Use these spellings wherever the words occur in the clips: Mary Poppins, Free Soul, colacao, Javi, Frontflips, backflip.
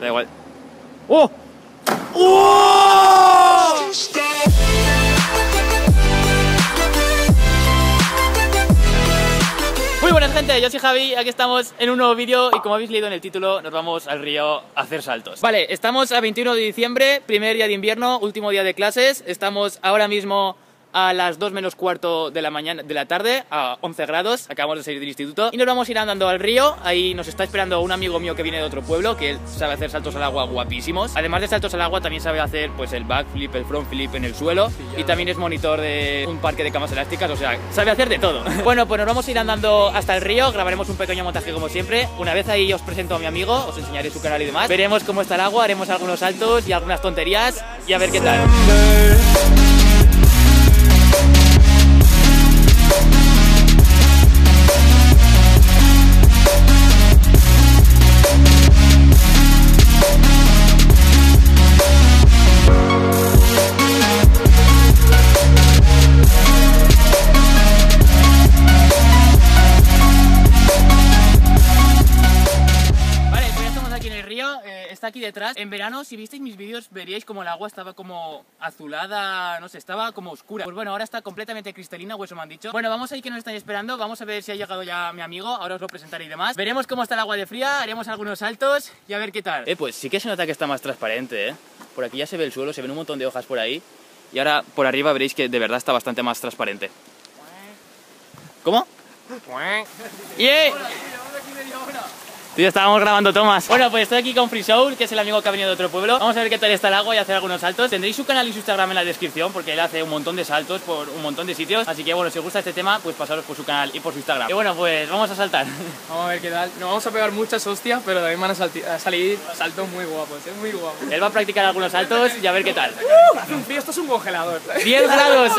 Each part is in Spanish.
Da igual. ¡Oh! ¡Oh! Muy buenas, gente, yo soy Javi, aquí estamos en un nuevo vídeo y como habéis leído en el título, nos vamos al río a hacer saltos. Vale, estamos a 21 de diciembre, primer día de invierno, último día de clases, estamos ahora mismo a las 2 menos cuarto de la mañana, de la tarde, a 11 grados, acabamos de salir del instituto y nos vamos a ir andando al río. Ahí nos está esperando un amigo mío que viene de otro pueblo, que él sabe hacer saltos al agua guapísimos. Además de saltos al agua también sabe hacer pues el backflip, el frontflip en el suelo y también es monitor de un parque de camas elásticas, o sea, sabe hacer de todo. Bueno, pues nos vamos a ir andando hasta el río, grabaremos un pequeño montaje como siempre. Una vez ahí os presento a mi amigo, os enseñaré su canal y demás. Veremos cómo está el agua, haremos algunos saltos y algunas tonterías y a ver qué tal. Aquí detrás, en verano, si visteis mis vídeos veríais como el agua estaba como azulada, no sé, estaba como oscura. Pues bueno, ahora está completamente cristalina, o eso me han dicho. Bueno, vamos a ir, que nos están esperando, vamos a ver si ha llegado ya mi amigo, ahora os lo presentaré y demás. Veremos cómo está el agua de fría, haremos algunos saltos y a ver qué tal. Pues sí que se nota que está más transparente, Por aquí ya se ve el suelo, se ven un montón de hojas por ahí. Y ahora por arriba veréis que de verdad está bastante más transparente. ¿Cómo? ¡Yeah! Tío, estábamos grabando tomas. Bueno, pues estoy aquí con Free Soul, que es el amigo que ha venido de otro pueblo. Vamos a ver qué tal está el agua y hacer algunos saltos. Tendréis su canal y su Instagram en la descripción, porque él hace un montón de saltos por un montón de sitios. Así que bueno, si os gusta este tema, pues pasaros por su canal y por su Instagram. Y bueno, pues vamos a saltar. Vamos a ver qué tal. Nos vamos a pegar muchas hostias, pero también van a salir saltos muy guapos, es muy guapo. Él va a practicar algunos saltos y a ver qué tal. Hace un frío, esto es un congelador. 10 grados.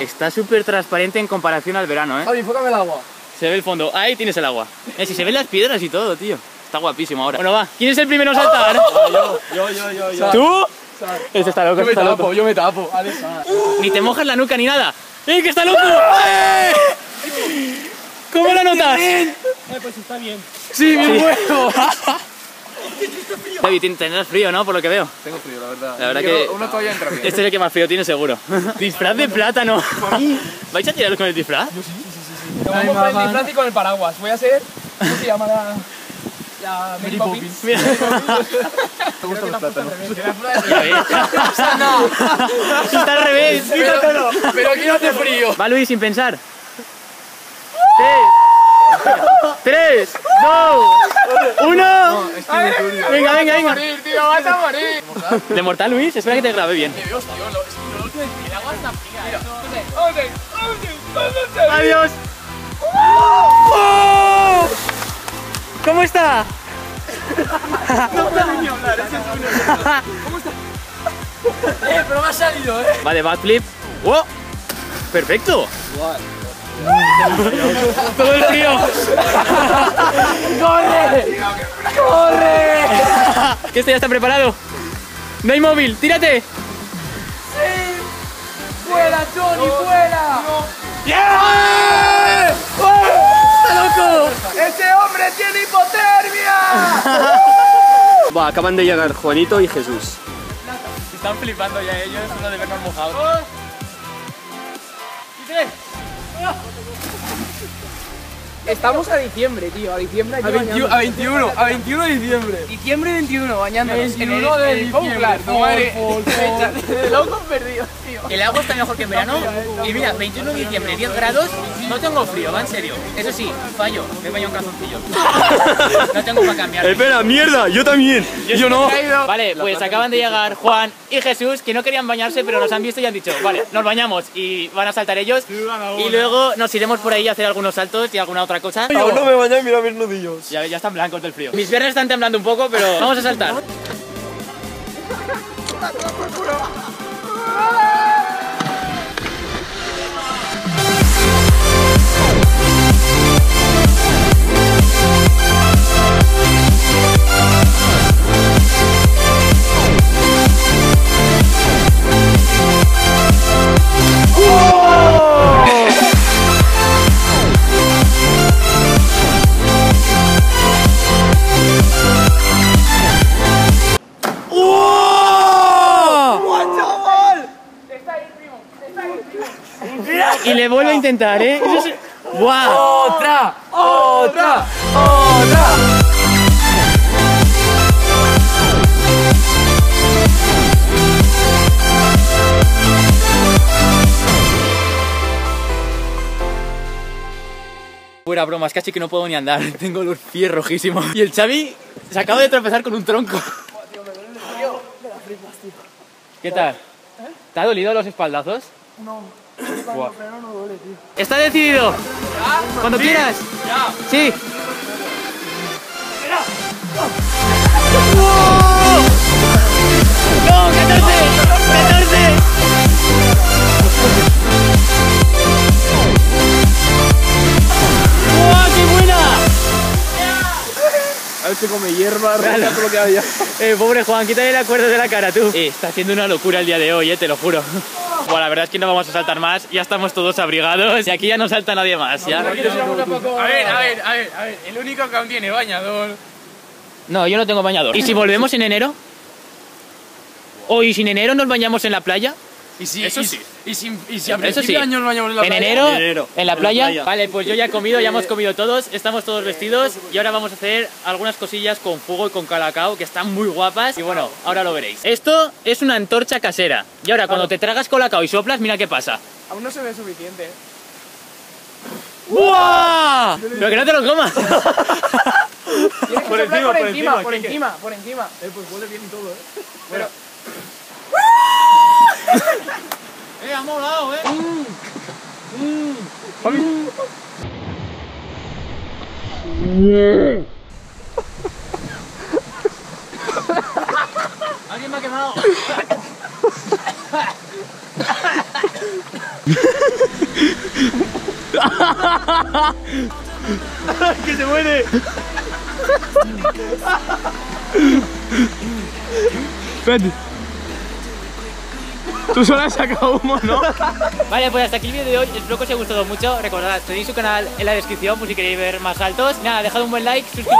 Está súper transparente en comparación al verano, Javi, enfócame el agua. Se ve el fondo, ahí tienes el agua. Si se ven las piedras y todo, tío. Está guapísimo ahora. Bueno, va. ¿Quién es el primero en saltar? Yo. ¿Tú? Este está loco, yo me tapo. Vale, ni te mojas la nuca ni nada. ¡Eh, que está loco! ¿Cómo la notas? Pues está bien. Sí, bien bueno. David, tendrás frío, ¿no? Por lo que veo. Tengo frío, la verdad. La verdad que una toalla entra bien. Este es el que más frío tiene, seguro. Disfraz de plátano. ¿Vais a tirar con el disfraz? Vamos con el disfraz y con el paraguas. Voy a hacer... ¿Cómo se llama la Mary Poppins? Mira. ¿Te gustan los plátanos? ¡No! ¡Está al revés! ¡Quítatelo! Pero aquí no hace frío. Va, Luis, sin pensar. 3, 2, 1. Venga. Tío, vas a morir. ¿De mortal, Luis? Espera que te grabe bien. El agua está fría. ¡Adiós! ¡Oh! ¿Cómo está? No puedo ni hablar, ese es uno. ¿Cómo está? Pero me ha salido, Vale, backflip. ¡Wow! ¡Oh! ¡Perfecto! ¡Todo el frío! ¡Corre! ¡Corre! ¿Que este ya está preparado? ¡No hay móvil! ¡Tírate! ¡Sí! ¡Fuera, Johnny! ¡Fuera! ¡Yeah! ¡Está loco! ¡Ese hombre tiene hipotermia! Acaban de llegar Juanito y Jesús. Están flipando ya ellos, uno de vernos mojados. Estamos a diciembre, tío, a diciembre. A 21 de diciembre. Diciembre 21, bañándonos. 21 de diciembre, de locos perdidos, tío. El agua está mejor que en verano. Y mira, 21 de diciembre, 10 grados, no tengo frío, va en serio. Eso sí, fallo, me baño en calzoncillos. No tengo para cambiar. Espera, mierda, yo también. Yo no. Vale, pues acaban de llegar Juan y Jesús, que no querían bañarse, pero nos han visto y han dicho, vale, nos bañamos y van a saltar ellos. Y luego nos iremos por ahí a hacer algunos saltos y alguna otra cosa. Yo no me baño y mira mis nudillos. Ya están blancos del frío. Mis piernas están temblando un poco, pero vamos a saltar. Le vuelvo a intentar, ¿eh? ¡Wow! ¡Otra! ¡Otra! ¡Otra! Fuera bromas, casi que no puedo ni andar. Tengo los pies rojísimos. Y el Xavi se acaba de tropezar con un tronco. ¿Qué tal? ¿Te ha dolido los espaldazos? No, wow. Pero no duele, tío. ¿Está decidido? ¿Ya? Cuando sí. Quieras. Ya. Sí. Mira. ¡No! ¡No! ¡14! ¡14! ¡Guau! ¡Qué buena! A ver si come hierba, rana, todo lo que había. Pobre Juan, quítale la cuerda de la cara, tú. Está haciendo una locura el día de hoy, te lo juro. Bueno, la verdad es que no vamos a saltar más. Ya estamos todos abrigados y aquí ya no salta nadie más. ¿Ya? A ver. El único que aún tiene bañador. No, yo no tengo bañador. ¿Y si volvemos en enero? ¿O y si en enero nos bañamos en la playa? Y si, eso sí. Y si a principio de año nos bañamos en la playa. ¿En enero? ¿En la playa? Vale, pues yo ya he comido, ya hemos comido todos. Estamos todos vestidos y ahora vamos a hacer algunas cosillas con fuego y con calacao que están muy guapas. Y bueno, ahora lo veréis. Esto es una antorcha casera. Y ahora cuando te tragas colacao y soplas, mira qué pasa. Aún no se ve suficiente. ¡Uah! Pero que no te lo comas. Por encima. Pues huele bien y todo, Pero... ha molado, Alguien me ha quemado. Que se muere. Espérate. Tú solo has sacado humo, ¿no? Vale, pues hasta aquí el vídeo de hoy. Espero que os haya gustado mucho. Recordad, tenéis su canal en la descripción por si queréis ver más saltos. Nada, dejad un buen like, suscribiros.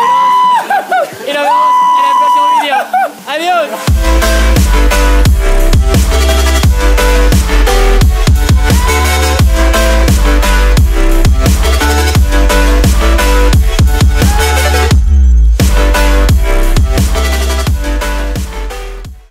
Y nos vemos en el próximo vídeo. ¡Adiós!